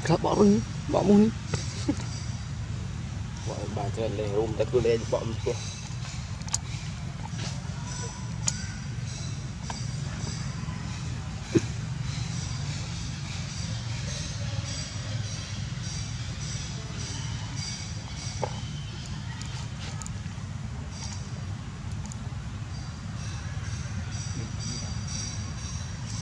Kelab bom ni, bom ni. Bom baca leh, rum tak boleh bom tu.